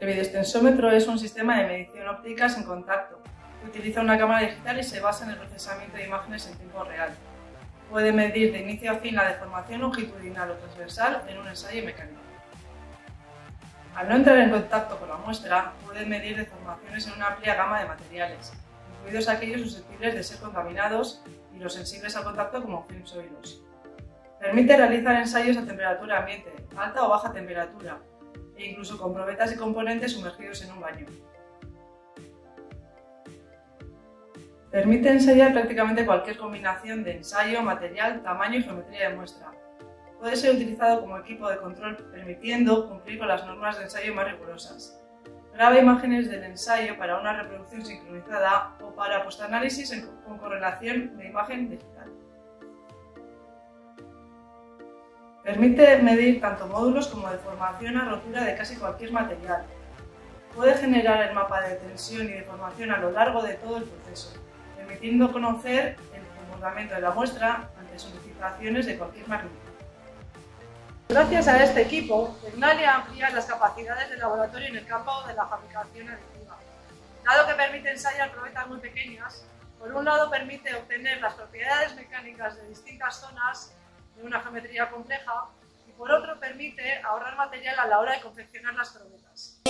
El videoextensómetro es un sistema de medición óptica sin contacto. Utiliza una cámara digital y se basa en el procesamiento de imágenes en tiempo real. Puede medir de inicio a fin la deformación longitudinal o transversal en un ensayo mecánico. Al no entrar en contacto con la muestra, puede medir deformaciones en una amplia gama de materiales, incluidos aquellos susceptibles de ser contaminados y los sensibles al contacto como films o hilos. Permite realizar ensayos a temperatura ambiente, alta o baja temperatura, e incluso con probetas y componentes sumergidos en un baño. Permite ensayar prácticamente cualquier combinación de ensayo, material, tamaño y geometría de muestra. Puede ser utilizado como equipo de control, permitiendo cumplir con las normas de ensayo más rigurosas. Graba imágenes del ensayo para una reproducción sincronizada o para postanálisis con correlación de imagen digital. Permite medir tanto módulos como deformación a rotura de casi cualquier material. Puede generar el mapa de tensión y deformación a lo largo de todo el proceso, permitiendo conocer el comportamiento de la muestra ante solicitaciones de cualquier magnitud. Gracias a este equipo, Tecnalia amplía las capacidades del laboratorio en el campo de la fabricación aditiva. Dado que permite ensayar probetas muy pequeñas, por un lado permite obtener las propiedades mecánicas de distintas zonas de una geometría compleja y por otro permite ahorrar material a la hora de confeccionar las probetas.